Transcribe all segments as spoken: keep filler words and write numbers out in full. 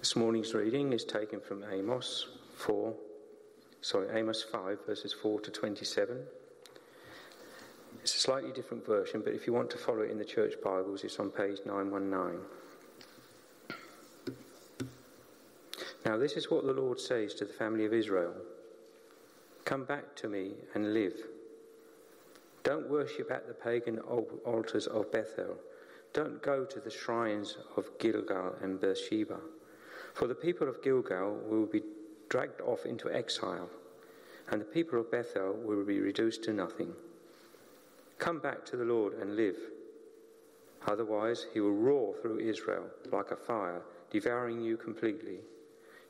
This morning's reading is taken from Amos four, sorry, Amos five, verses four to twenty-seven. It's a slightly different version, but if you want to follow it in the church Bibles, it's on page nine one nine. Now this is what the Lord says to the family of Israel. Come back to me and live. Don't worship at the pagan altars of Bethel. Don't go to the shrines of Gilgal and Beersheba. For the people of Gilgal will be dragged off into exile, and the people of Bethel will be reduced to nothing. Come back to the Lord and live. Otherwise, he will roar through Israel like a fire, devouring you completely,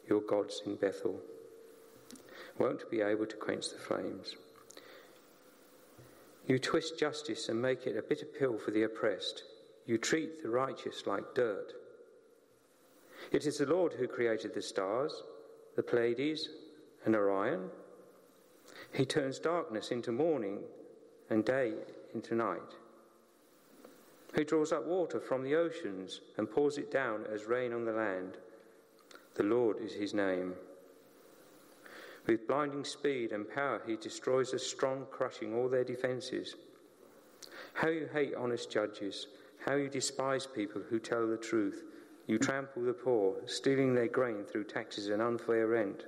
your gods in Bethel. Won't be able to quench the flames. You twist justice and make it a bitter pill for the oppressed. You treat the righteous like dirt. It is the Lord who created the stars, the Pleiades and Orion. He turns darkness into morning and day into night. He draws up water from the oceans and pours it down as rain on the land. The Lord is his name. With blinding speed and power he destroys the strong, crushing all their defences. How you hate honest judges, how you despise people who tell the truth. You trample the poor, stealing their grain through taxes and unfair rent.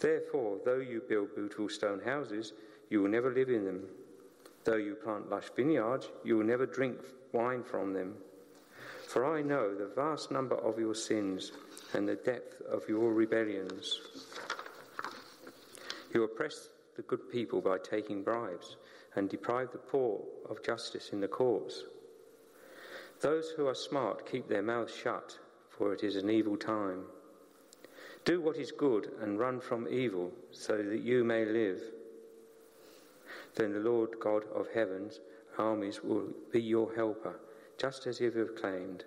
Therefore, though you build beautiful stone houses, you will never live in them. Though you plant lush vineyards, you will never drink wine from them. For I know the vast number of your sins and the depth of your rebellions. You oppress the good people by taking bribes and deprive the poor of justice in the courts. Those who are smart keep their mouths shut, for it is an evil time. Do what is good and run from evil, so that you may live. Then the Lord God of heaven's armies will be your helper, just as you have claimed.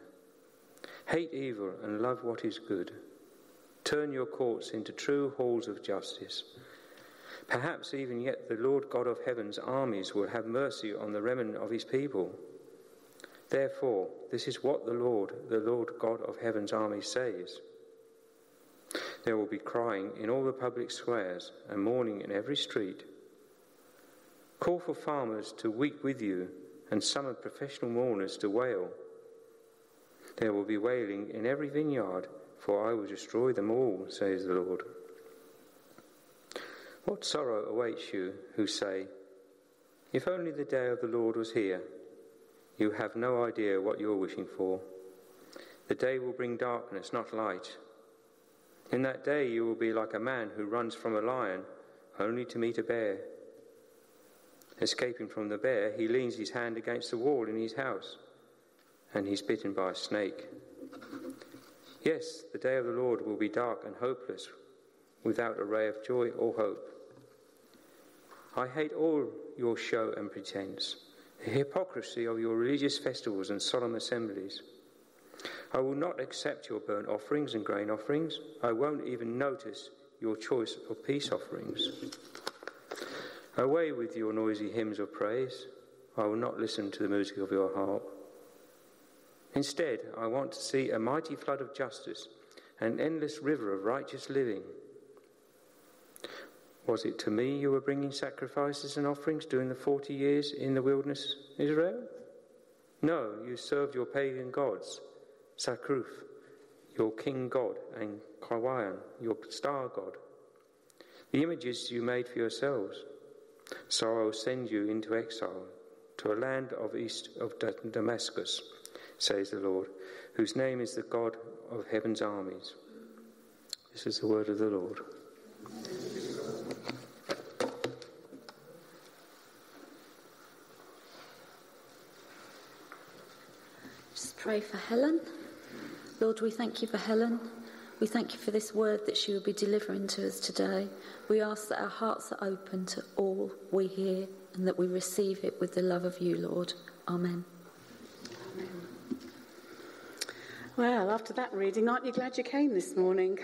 Hate evil and love what is good. Turn your courts into true halls of justice. Perhaps even yet the Lord God of heaven's armies will have mercy on the remnant of his people. Therefore, this is what the Lord, the Lord God of heaven's army, says. There will be crying in all the public squares and mourning in every street. Call for farmers to weep with you and summon professional mourners to wail. There will be wailing in every vineyard, for I will destroy them all, says the Lord. What sorrow awaits you who say, if only the day of the Lord was here. You have no idea what you're wishing for. The day will bring darkness, not light. In that day you will be like a man who runs from a lion, only to meet a bear. Escaping from the bear, he leans his hand against the wall in his house, and he's bitten by a snake. Yes, the day of the Lord will be dark and hopeless, without a ray of joy or hope. I hate all your show and pretense, the hypocrisy of your religious festivals and solemn assemblies. I will not accept your burnt offerings and grain offerings. I won't even notice your choice of peace offerings. Away with your noisy hymns of praise. I will not listen to the music of your harp. Instead, I want to see a mighty flood of justice, an endless river of righteous living. Was it to me you were bringing sacrifices and offerings during the forty years in the wilderness, Israel? No, you served your pagan gods, Sakruf, your king god, and Kawaian, your star god, the images you made for yourselves. So I will send you into exile, to a land of east of Damascus, says the Lord, whose name is the God of heaven's armies. This is the word of the Lord. Pray for Helen. Lord, we thank you for Helen. We thank you for this word that she will be delivering to us today. We ask that our hearts are open to all we hear and that we receive it with the love of you, Lord. Amen. Amen. Well, after that reading, aren't you glad you came this morning?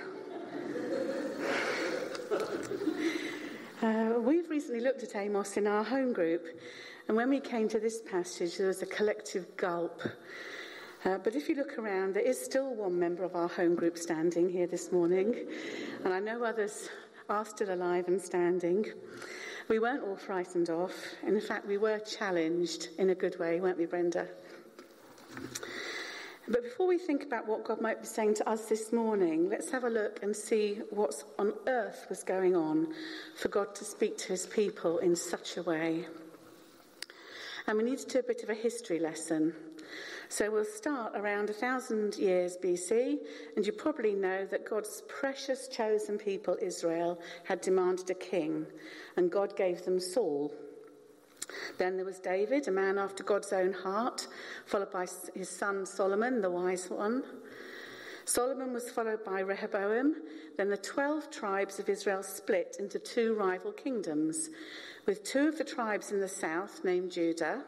uh, we've recently looked at Amos in our home group, And when we came to this passage, there was a collective gulp. Uh, but if you look around, there is still one member of our home group standing here this morning. And I know others are still alive and standing. We weren't all frightened off. In fact, we were challenged in a good way, weren't we, Brenda? But before we think about what God might be saying to us this morning, let's have a look and see what on earth was going on for God to speak to his people in such a way. And we need to do a bit of a history lesson. So we'll start around one thousand years B C, and you probably know that God's precious chosen people, Israel, had demanded a king, and God gave them Saul. Then there was David, a man after God's own heart, followed by his son Solomon, the wise one. Solomon was followed by Rehoboam. Then the twelve tribes of Israel split into two rival kingdoms, with two of the tribes in the south named Judah,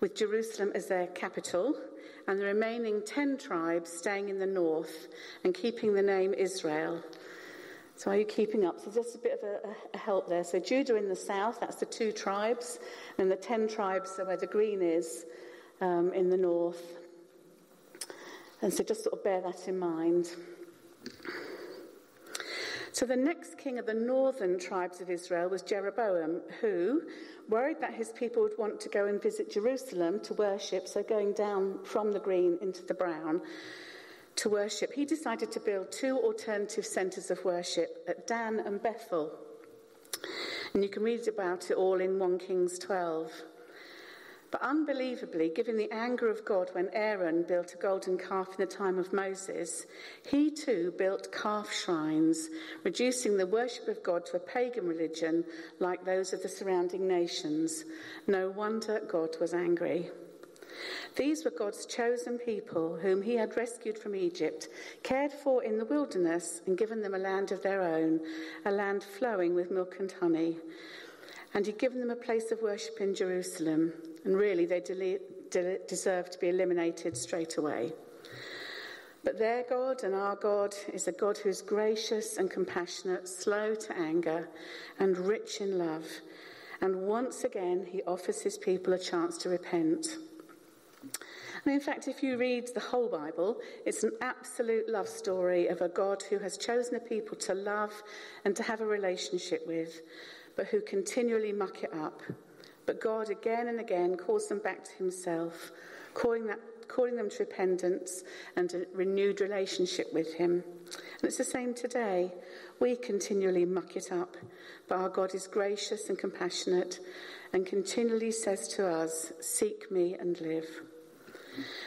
with Jerusalem as their capital, and the remaining ten tribes staying in the north and keeping the name Israel. So are you keeping up? So just a bit of a, a help there. So Judah in the south, that's the two tribes, and the ten tribes are where the green is um, in the north. And so just sort of bear that in mind. So the next king of the northern tribes of Israel was Jeroboam, who, worried that his people would want to go and visit Jerusalem to worship, so going down from the green into the brown, to worship, he decided to build two alternative centres of worship at Dan and Bethel. And you can read about it all in First Kings twelve. But unbelievably, given the anger of God when Aaron built a golden calf in the time of Moses, he too built calf shrines, reducing the worship of God to a pagan religion like those of the surrounding nations. No wonder God was angry. These were God's chosen people, whom he had rescued from Egypt, cared for in the wilderness, and given them a land of their own, a land flowing with milk and honey. And he'd given them a place of worship in Jerusalem, and really they de- de- deserved to be eliminated straight away. But their God and our God is a God who's gracious and compassionate, slow to anger, and rich in love. And once again, he offers his people a chance to repent. And in fact, if you read the whole Bible, it's an absolute love story of a God who has chosen a people to love and to have a relationship with, but who continually muck it up. But God again and again calls them back to himself, calling, that, calling them to repentance and a renewed relationship with him. And it's the same today. We continually muck it up, but our God is gracious and compassionate and continually says to us, "Seek me and live."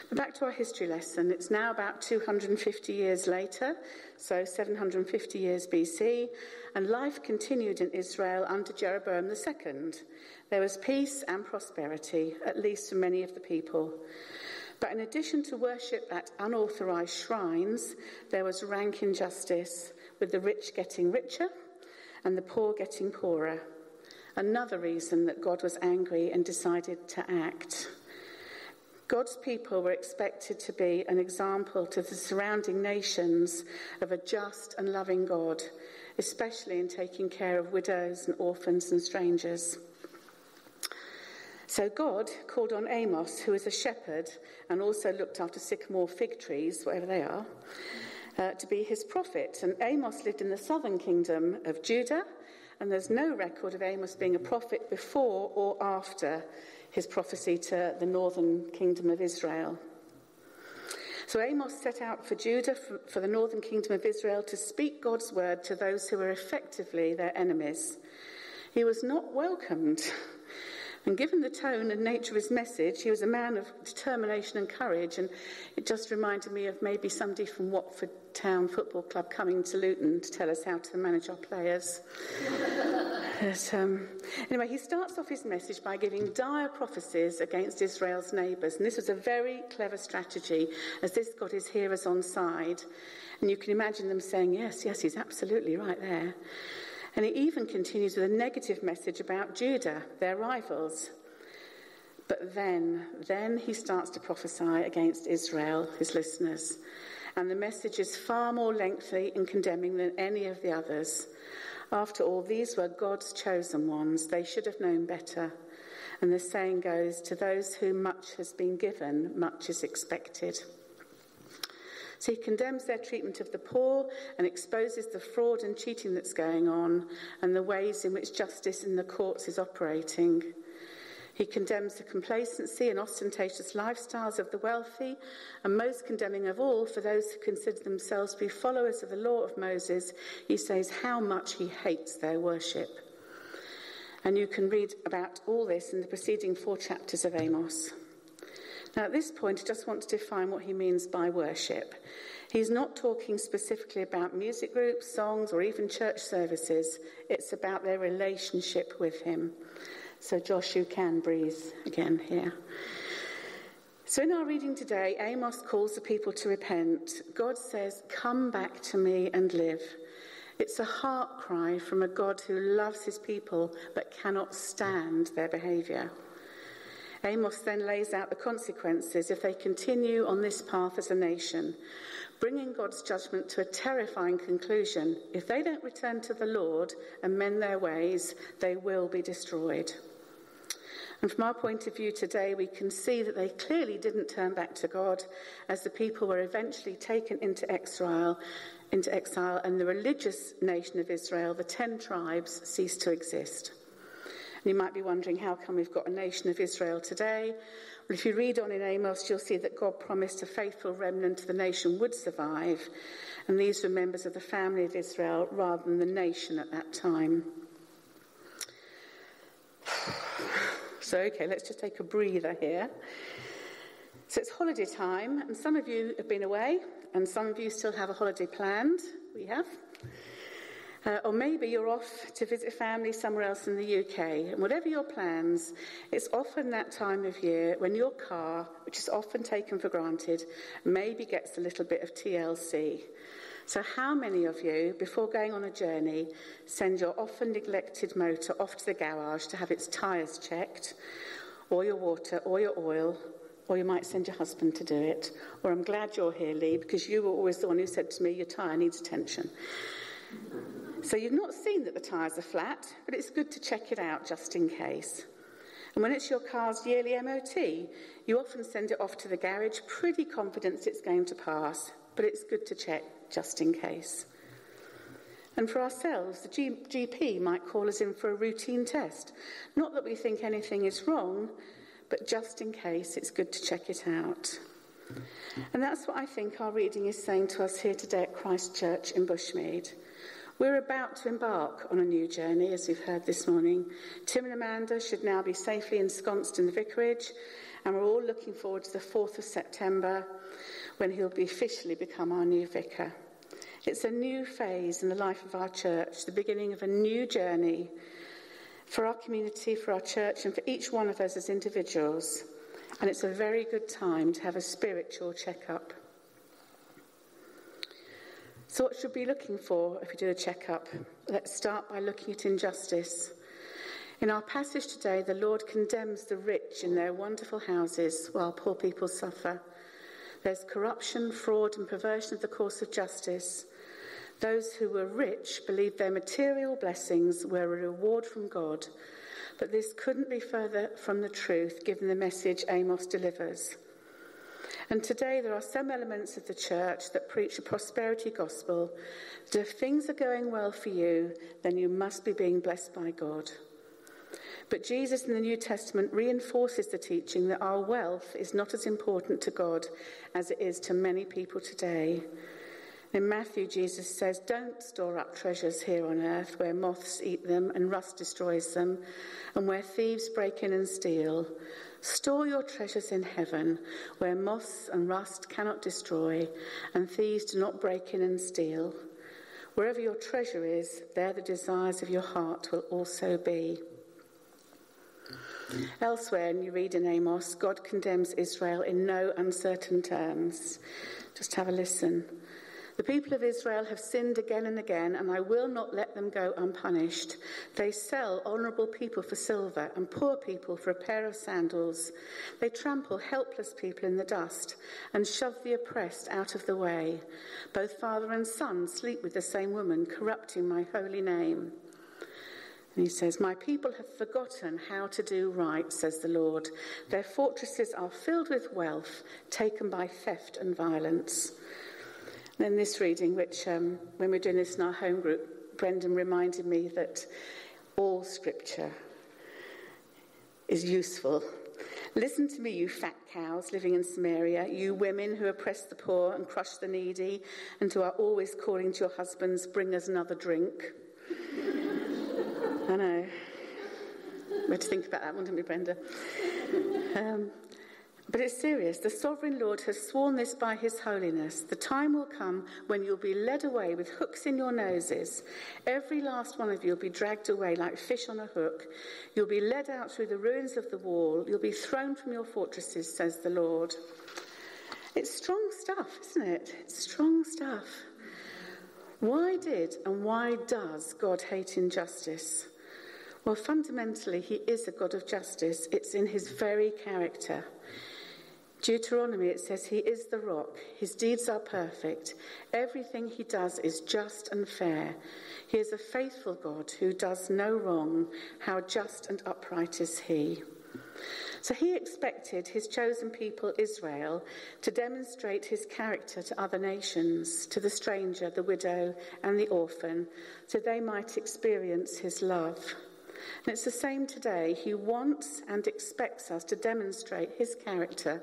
But back to our history lesson. It's now about two hundred fifty years later, so seven hundred fifty years B C, and life continued in Israel under Jeroboam the second. There was peace and prosperity, at least for many of the people. But in addition to worship at unauthorized shrines, there was rank injustice, with the rich getting richer and the poor getting poorer. Another reason that God was angry and decided to act. God's people were expected to be an example to the surrounding nations of a just and loving God, especially in taking care of widows and orphans and strangers. So God called on Amos, who was a shepherd and also looked after sycamore fig trees, whatever they are, uh, to be his prophet. And Amos lived in the southern kingdom of Judah, and there's no record of Amos being a prophet before or after his prophecy to the northern kingdom of Israel. So Amos set out for Judah, for, for the northern kingdom of Israel, to speak God's word to those who were effectively their enemies. He was not welcomed. And given the tone and nature of his message, he was a man of determination and courage. And it just reminded me of maybe somebody from Watford Town Football Club coming to Luton to tell us how to manage our players. But, um, anyway, he starts off his message by giving dire prophecies against Israel's neighbours. And this was a very clever strategy, as this got his hearers on side. And you can imagine them saying, yes, yes, he's absolutely right there. And he even continues with a negative message about Judah, their rivals. But then, then he starts to prophesy against Israel, his listeners. And the message is far more lengthy and condemning than any of the others. After all, these were God's chosen ones. They should have known better. And the saying goes, to those whom much has been given, much is expected. So he condemns their treatment of the poor and exposes the fraud and cheating that's going on and the ways in which justice in the courts is operating. He condemns the complacency and ostentatious lifestyles of the wealthy, and most condemning of all, for those who consider themselves to be followers of the law of Moses, he says how much he hates their worship. And you can read about all this in the preceding four chapters of Amos. Now, at this point, I just want to define what he means by worship. He's not talking specifically about music groups, songs, or even church services. It's about their relationship with him. So, Josh, you can breathe again here. So in our reading today, Amos calls the people to repent. God says, come back to me and live. It's a heart cry from a God who loves his people but cannot stand their behaviour. Amos then lays out the consequences if they continue on this path as a nation, bringing God's judgment to a terrifying conclusion. If they don't return to the Lord and mend their ways, they will be destroyed. And from our point of view today, we can see that they clearly didn't turn back to God, as the people were eventually taken into exile, into exile, and the religious nation of Israel, the ten tribes, ceased to exist. And you might be wondering, how come we've got a nation of Israel today? Well, if you read on in Amos, you'll see that God promised a faithful remnant of the nation would survive, and these were members of the family of Israel rather than the nation at that time. So, okay, let's just take a breather here. So it's holiday time, and some of you have been away, and some of you still have a holiday planned. We have. Uh, or maybe you're off to visit family somewhere else in the U K. And whatever your plans, it's often that time of year when your car, which is often taken for granted, maybe gets a little bit of T L C. So how many of you, before going on a journey, send your often neglected motor off to the garage to have its tyres checked, or your water, or your oil, or you might send your husband to do it, or I'm glad you're here, Lee, because you were always the one who said to me, your tyre needs attention. So you've not seen that the tyres are flat, but it's good to check it out just in case. And when it's your car's yearly M O T, you often send it off to the garage pretty confident it's going to pass, but it's good to check just in case. And for ourselves, the G P might call us in for a routine test. Not that we think anything is wrong, but just in case, it's good to check it out. And that's what I think our reading is saying to us here today at Christchurch in Bushmead. We're about to embark on a new journey, as we've heard this morning. Tim and Amanda should now be safely ensconced in the vicarage, and we're all looking forward to the fourth of September, when he'll be officially become our new vicar. It's a new phase in the life of our church, the beginning of a new journey for our community, for our church, and for each one of us as individuals. And it's a very good time to have a spiritual check-up. So what should we be looking for if we do a check-up? Let's start by looking at injustice. In our passage today, the Lord condemns the rich in their wonderful houses while poor people suffer. There's corruption, fraud, and perversion of the course of justice. Those who were rich believed their material blessings were a reward from God, but this couldn't be further from the truth given the message Amos delivers. And today there are some elements of the church that preach a prosperity gospel, that if things are going well for you, then you must be being blessed by God. But Jesus in the New Testament reinforces the teaching that our wealth is not as important to God as it is to many people today. In Matthew, Jesus says, don't store up treasures here on earth where moths eat them and rust destroys them, and where thieves break in and steal. Store your treasures in heaven where moths and rust cannot destroy, and thieves do not break in and steal. Wherever your treasure is, there the desires of your heart will also be. Elsewhere, and you read in Amos, God condemns Israel in no uncertain terms. Just have a listen. The people of Israel have sinned again and again, and I will not let them go unpunished. They sell honourable people for silver and poor people for a pair of sandals. They trample helpless people in the dust and shove the oppressed out of the way. Both father and son sleep with the same woman, corrupting my holy name. And he says, "My people have forgotten how to do right, says the Lord. Their fortresses are filled with wealth, taken by theft and violence." And then this reading, which um, when we're doing this in our home group, Brendan reminded me that all scripture is useful. "Listen to me, you fat cows living in Samaria, you women who oppress the poor and crush the needy, and who are always calling to your husbands, 'Bring us another drink.'" I know. We had to think about that one, didn't we, Brenda? Um, but it's serious. "The sovereign Lord has sworn this by his holiness. The time will come when you'll be led away with hooks in your noses. Every last one of you will be dragged away like fish on a hook. You'll be led out through the ruins of the wall. You'll be thrown from your fortresses, says the Lord." It's strong stuff, isn't it? It's strong stuff. Why did and why does God hate injustice? Well, fundamentally, he is a God of justice. It's in his very character. Deuteronomy, it says, he is the rock. His deeds are perfect. Everything he does is just and fair. He is a faithful God who does no wrong. How just and upright is he? So he expected his chosen people, Israel, to demonstrate his character to other nations, to the stranger, the widow, and the orphan, so they might experience his love. And it's the same today. He wants and expects us to demonstrate his character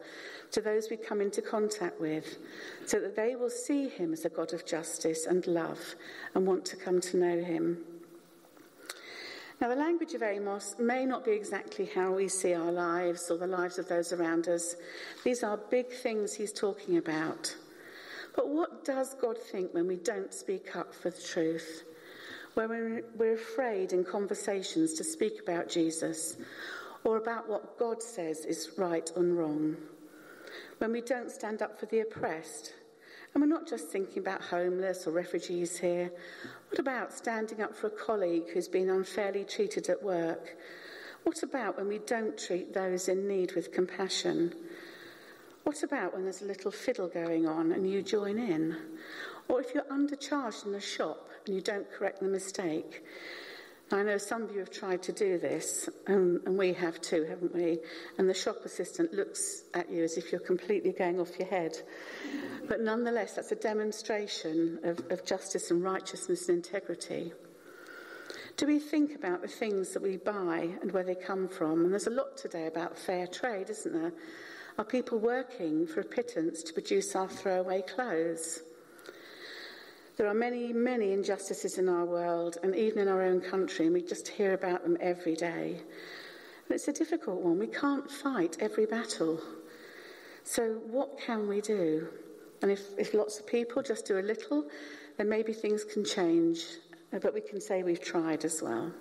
to those we come into contact with, so that they will see him as a God of justice and love and want to come to know him. Now, the language of Amos may not be exactly how we see our lives or the lives of those around us. These are big things he's talking about. But what does God think when we don't speak up for the truth? When we're afraid in conversations to speak about Jesus or about what God says is right and wrong? When we don't stand up for the oppressed? And we're not just thinking about homeless or refugees here. What about standing up for a colleague who's been unfairly treated at work? What about when we don't treat those in need with compassion? What about when there's a little fiddle going on and you join in? Or if you're undercharged in a shop and you don't correct the mistake? I know some of you have tried to do this, um, and we have too, haven't we? And the shop assistant looks at you as if you're completely going off your head. But nonetheless, that's a demonstration of, of justice and righteousness and integrity. Do we think about the things that we buy and where they come from? And there's a lot today about fair trade, isn't there? Are people working for a pittance to produce our throwaway clothes? There are many, many injustices in our world and even in our own country, and we just hear about them every day. And it's a difficult one. We can't fight every battle. So what can we do? And if, if lots of people just do a little, then maybe things can change, but we can say we've tried as well.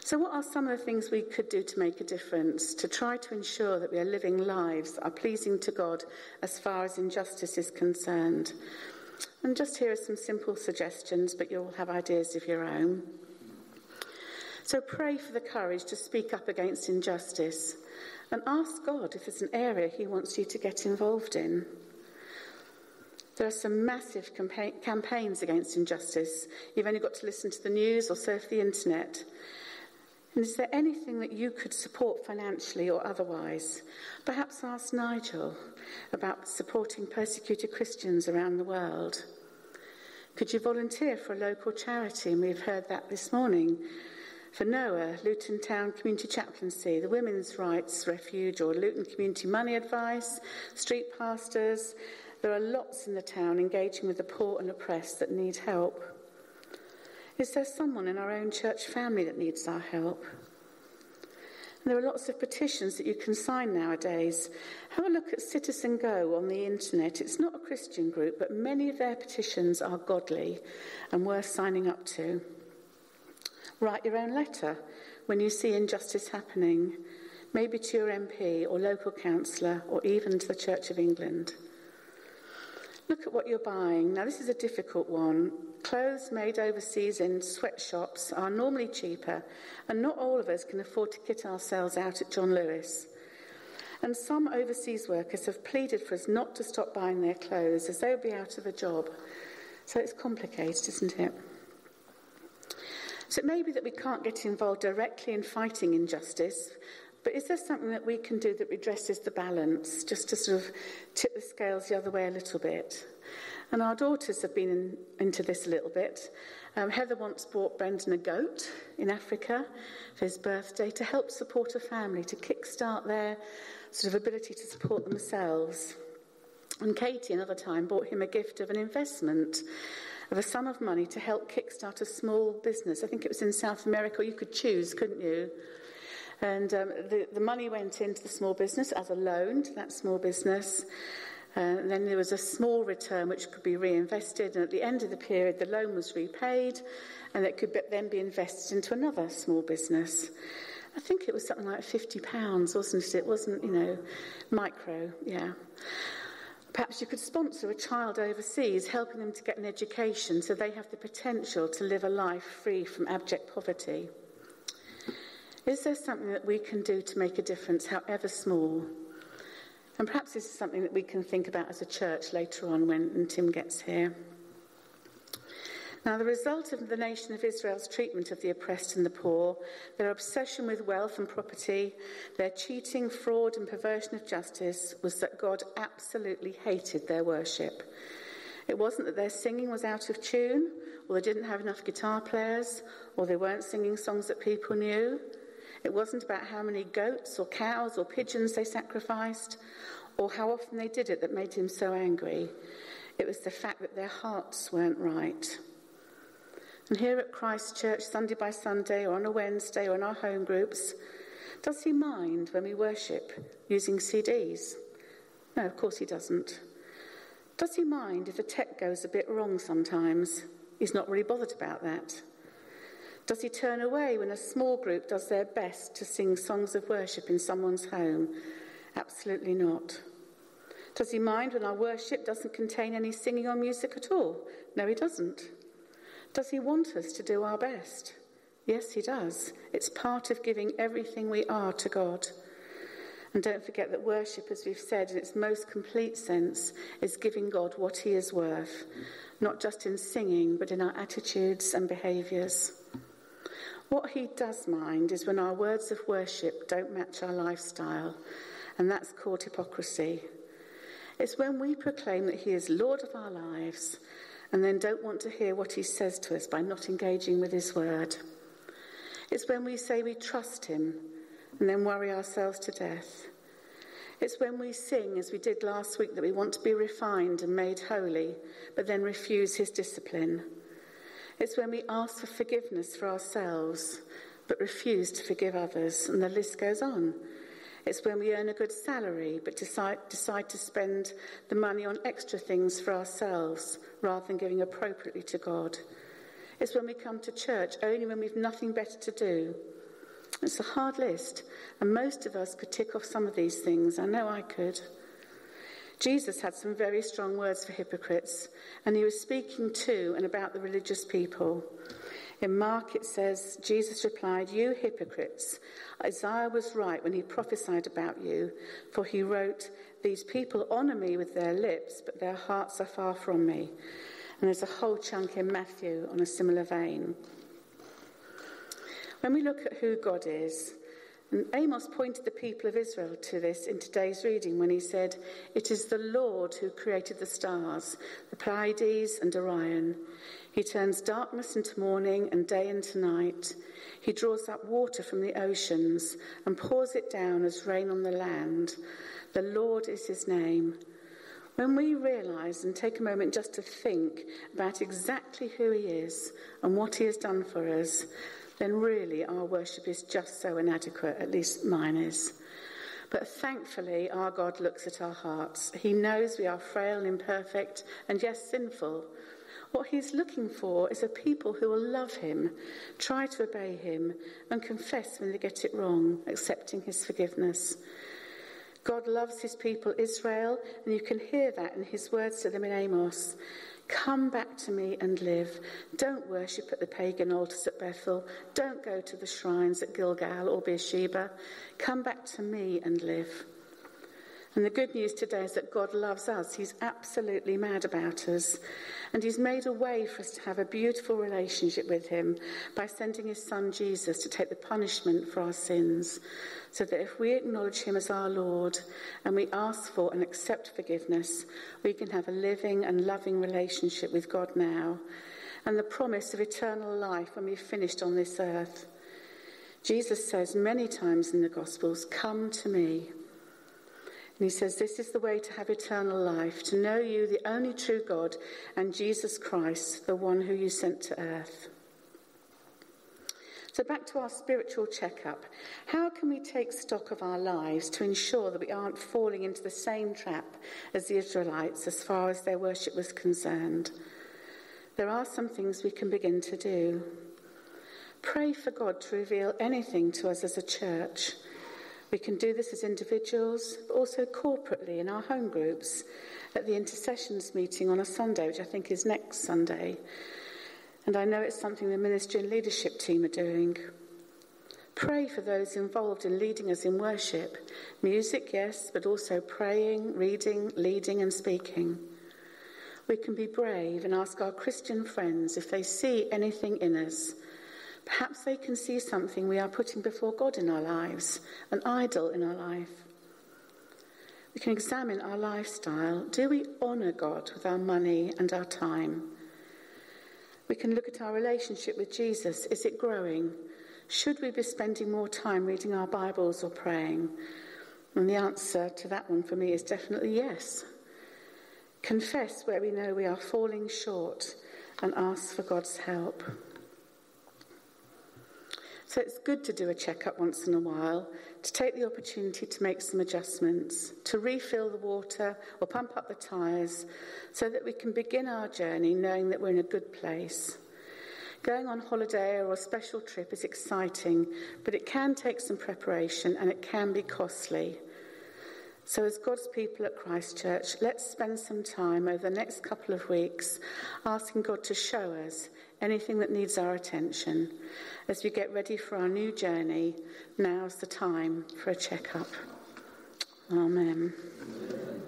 So what are some of the things we could do to make a difference, to try to ensure that we are living lives that are pleasing to God as far as injustice is concerned? And just here are some simple suggestions, but you'll have ideas of your own. So pray for the courage to speak up against injustice, and ask God if there's an area he wants you to get involved in. There are some massive campa- campaigns against injustice. You've only got to listen to the news or surf the internet. And is there anything that you could support financially or otherwise? Perhaps ask Nigel about supporting persecuted Christians around the world. Could you volunteer for a local charity? And we've heard that this morning. For Noah, Luton Town Community Chaplaincy, the Women's Rights Refuge, or Luton Community Money Advice, street pastors. There are lots in the town engaging with the poor and oppressed that need help. Is there someone in our own church family that needs our help? And there are lots of petitions that you can sign nowadays. Have a look at Citizen Go on the internet. It's not a Christian group, but many of their petitions are godly and worth signing up to. Write your own letter when you see injustice happening, maybe to your M P or local councillor or even to the Church of England. Look at what you're buying. Now, this is a difficult one. Clothes made overseas in sweatshops are normally cheaper, and not all of us can afford to kit ourselves out at John Lewis. And some overseas workers have pleaded for us not to stop buying their clothes, as they would be out of a job. So it's complicated, isn't it? So it may be that we can't get involved directly in fighting injustice, but is there something that we can do that redresses the balance, just to sort of tip the scales the other way a little bit? And our daughters have been in, into this a little bit. Um, Heather once bought Brendan a goat in Africa for his birthday to help support a family, to kickstart their sort of ability to support themselves. And Katie, another time, bought him a gift of an investment of a sum of money to help kickstart a small business. I think it was in South America. You could choose, couldn't you? And um, the, the money went into the small business as a loan to that small business. Uh, and then there was a small return which could be reinvested. And at the end of the period, the loan was repaid. And it could be, then be invested into another small business. I think it was something like fifty pounds, wasn't it? It wasn't, you know, micro, yeah. Perhaps you could sponsor a child overseas, helping them to get an education so they have the potential to live a life free from abject poverty. Is there something that we can do to make a difference, however small? And perhaps this is something that we can think about as a church later on when, when Tim gets here. Now, the result of the nation of Israel's treatment of the oppressed and the poor, their obsession with wealth and property, their cheating, fraud and perversion of justice, was that God absolutely hated their worship. It wasn't that their singing was out of tune, or they didn't have enough guitar players, or they weren't singing songs that people knew. It wasn't about how many goats or cows or pigeons they sacrificed, or how often they did it that made him so angry. It was the fact that their hearts weren't right. And here at Christchurch, Sunday by Sunday, or on a Wednesday, or in our home groups, does he mind when we worship using C Ds? No, of course he doesn't. Does he mind if the tech goes a bit wrong sometimes? He's not really bothered about that. Does he turn away when a small group does their best to sing songs of worship in someone's home? Absolutely not. Does he mind when our worship doesn't contain any singing or music at all? No, he doesn't. Does he want us to do our best? Yes, he does. It's part of giving everything we are to God. And don't forget that worship, as we've said, in its most complete sense, is giving God what he is worth, not just in singing, but in our attitudes and behaviours. What he does mind is when our words of worship don't match our lifestyle, and that's called hypocrisy. It's when we proclaim that he is Lord of our lives, and then don't want to hear what he says to us by not engaging with his word. It's when we say we trust him and then worry ourselves to death. It's when we sing, as we did last week, that we want to be refined and made holy, but then refuse his discipline. It's when we ask for forgiveness for ourselves, but refuse to forgive others, and the list goes on. It's when we earn a good salary but decide, decide to spend the money on extra things for ourselves rather than giving appropriately to God. It's when we come to church only when we've nothing better to do. It's a hard list, and most of us could tick off some of these things. I know I could. Jesus had some very strong words for hypocrites, and he was speaking to and about the religious people. In Mark it says, Jesus replied, "You hypocrites, Isaiah was right when he prophesied about you, for he wrote, 'These people honour me with their lips, but their hearts are far from me.'" And there's a whole chunk in Matthew on a similar vein. When we look at who God is, and Amos pointed the people of Israel to this in today's reading when he said, "It is the Lord who created the stars, the Pleiades and Orion. He turns darkness into morning and day into night. He draws up water from the oceans and pours it down as rain on the land. The Lord is his name." When we realise and take a moment just to think about exactly who he is and what he has done for us, then really our worship is just so inadequate, at least mine is. But thankfully, our God looks at our hearts. He knows we are frail and imperfect and, yes, sinful. What he's looking for is a people who will love him, try to obey him, and confess when they get it wrong, accepting his forgiveness. God loves his people Israel, and you can hear that in his words to them in Amos. "Come back to me and live. Don't worship at the pagan altars at Bethel. Don't go to the shrines at Gilgal or Beersheba. Come back to me and live." And the good news today is that God loves us. He's absolutely mad about us. And he's made a way for us to have a beautiful relationship with him by sending his son Jesus to take the punishment for our sins, so that if we acknowledge him as our Lord and we ask for and accept forgiveness, we can have a living and loving relationship with God now, and the promise of eternal life when we've finished on this earth. Jesus says many times in the Gospels, "Come to me." And he says, this is the way to have eternal life, to know you, the only true God, and Jesus Christ, the one who you sent to earth. So back to our spiritual checkup. How can we take stock of our lives to ensure that we aren't falling into the same trap as the Israelites as far as their worship was concerned? There are some things we can begin to do. Pray for God to reveal anything to us as a church. We can do this as individuals, but also corporately in our home groups, at the intercessions meeting on a Sunday, which I think is next Sunday. And I know it's something the ministry and leadership team are doing. Pray for those involved in leading us in worship. Music, yes, but also praying, reading, leading and speaking. We can be brave and ask our Christian friends if they see anything in us. Perhaps they can see something we are putting before God in our lives, an idol in our life. We can examine our lifestyle. Do we honour God with our money and our time? We can look at our relationship with Jesus. Is it growing? Should we be spending more time reading our Bibles or praying? And the answer to that one for me is definitely yes. Confess where we know we are falling short and ask for God's help. So it's good to do a check-up once in a while, to take the opportunity to make some adjustments, to refill the water or pump up the tyres, so that we can begin our journey knowing that we're in a good place. Going on holiday or a special trip is exciting, but it can take some preparation and it can be costly. So as God's people at Christchurch, let's spend some time over the next couple of weeks asking God to show us anything that needs our attention. As we get ready for our new journey, now's the time for a check-up. Amen. Amen.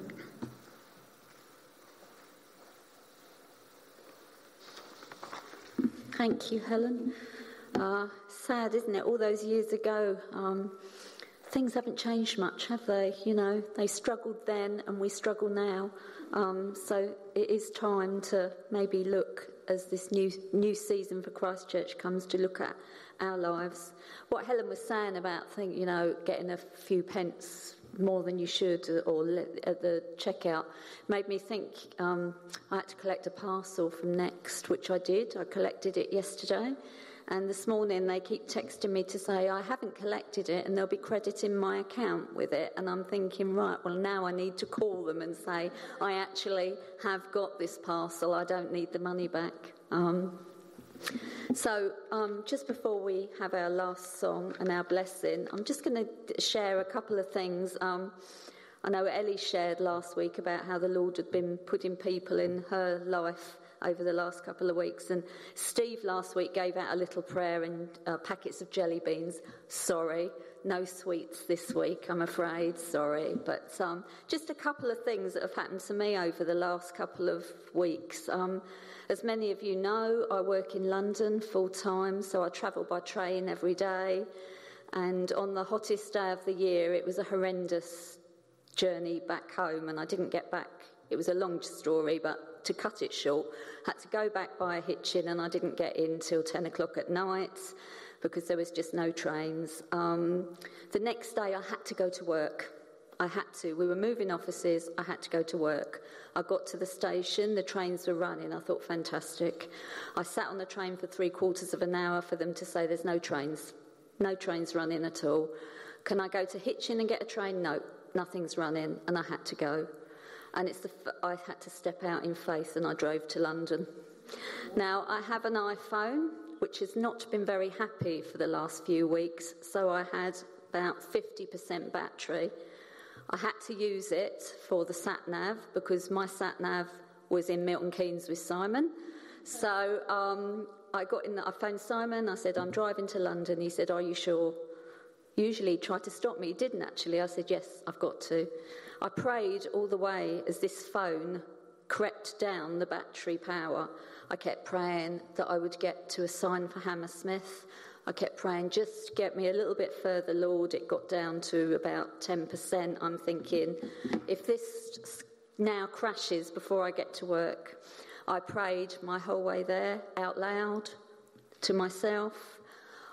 Thank you, Helen. Uh, sad, isn't it? All those years ago, um, things haven't changed much, have they? You know, they struggled then and we struggle now. Um, so it is time to maybe look as this new new season for Christchurch comes, to look at our lives. What Helen was saying about think, you know, getting a few pence more than you should or le- at the checkout made me think um, I had to collect a parcel from Next, which I did. I collected it yesterday. And this morning they keep texting me to say, I haven't collected it and they'll be crediting my account with it. And I'm thinking, right, well, now I need to call them and say, I actually have got this parcel. I don't need the money back. Um, so um, just before we have our last song and our blessing, I'm just going to share a couple of things. Um, I know Ellie shared last week about how the Lord had been putting people in her life over the last couple of weeks, and Steve last week gave out a little prayer and uh, packets of jelly beans. Sorry, no sweets this week, I'm afraid, sorry. But um, just a couple of things that have happened to me over the last couple of weeks. Um, as many of you know, I work in London full-time, so I travel by train every day. And on the hottest day of the year, it was a horrendous journey back home, and I didn't get back. It was a long story, but to cut it short, I had to go back by Hitchin, and I didn't get in till ten o'clock at night because there was just no trains. Um, the next day, I had to go to work. I had to. We were moving offices. I had to go to work. I got to the station. The trains were running. I thought, fantastic. I sat on the train for three quarters of an hour for them to say there's no trains. No trains running at all. Can I go to Hitchin and get a train? No, nothing's running, and I had to go. And it's the f- I had to step out in faith, and I drove to London. Now, I have an iPhone, which has not been very happy for the last few weeks, so I had about fifty percent battery. I had to use it for the sat-nav, because my sat-nav was in Milton Keynes with Simon. So um, I got in. The, I phoned Simon, I said, I'm driving to London. He said, are you sure? usually tried to stop me. He didn't actually. I said, yes, I've got to. I prayed all the way as this phone crept down the battery power. I kept praying that I would get to a sign for Hammersmith. I kept praying, just get me a little bit further, Lord. It got down to about ten percent. I'm thinking, if this now crashes before I get to work. I prayed my whole way there, out loud, to myself.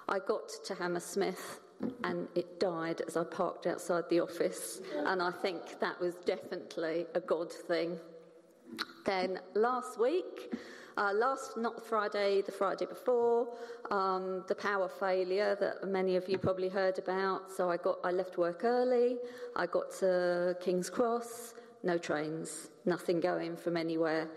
I got to Hammersmith and it died as I parked outside the office, and I think that was definitely a God thing. Then last week, uh, last, not Friday, the Friday before, um, the power failure that many of you probably heard about. So I got, I left work early, I got to King's Cross, no trains, nothing going from anywhere.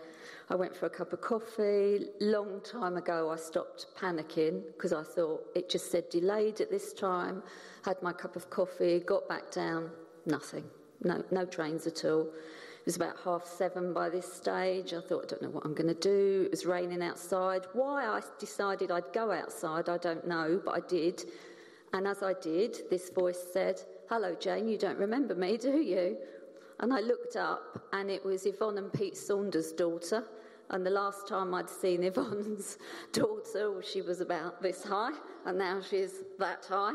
I went for a cup of coffee. Long time ago, I stopped panicking because I thought it just said delayed at this time. Had my cup of coffee, got back down, nothing. No, no trains at all. It was about half seven by this stage. I thought, I don't know what I'm going to do. It was raining outside. Why I decided I'd go outside, I don't know, but I did. And as I did, this voice said, hello, Jane, you don't remember me, do you? And I looked up, and it was Yvonne and Pete Saunders' daughter. And the last time I'd seen Yvonne's daughter, she was about this high, and now she's that high.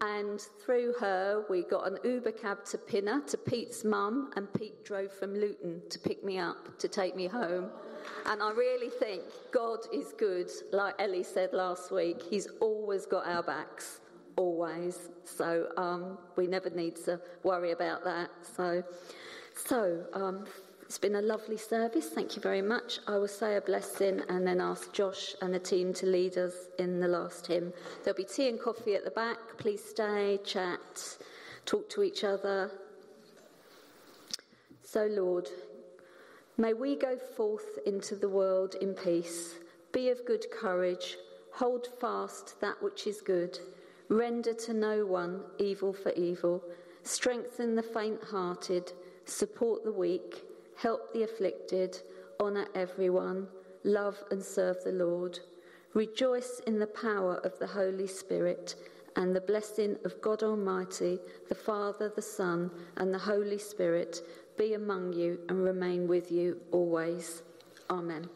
And through her, we got an Uber cab to Pinner, to Pete's mum, and Pete drove from Luton to pick me up, to take me home. And I really think God is good. Like Ellie said last week, he's always got our backs, always. So um, we never need to worry about that. So, so um, it's been a lovely service. Thank you very much. I will say a blessing and then ask Josh and the team to lead us in the last hymn. There'll be tea and coffee at the back. Please stay, chat, talk to each other. So, Lord, may we go forth into the world in peace. Be of good courage. Hold fast that which is good. Render to no one evil for evil. Strengthen the faint-hearted. Support the weak. Help the afflicted. Honour everyone. Love and serve the Lord. Rejoice in the power of the Holy Spirit and the blessing of God Almighty, the Father, the Son, and the Holy Spirit be among you and remain with you always. Amen.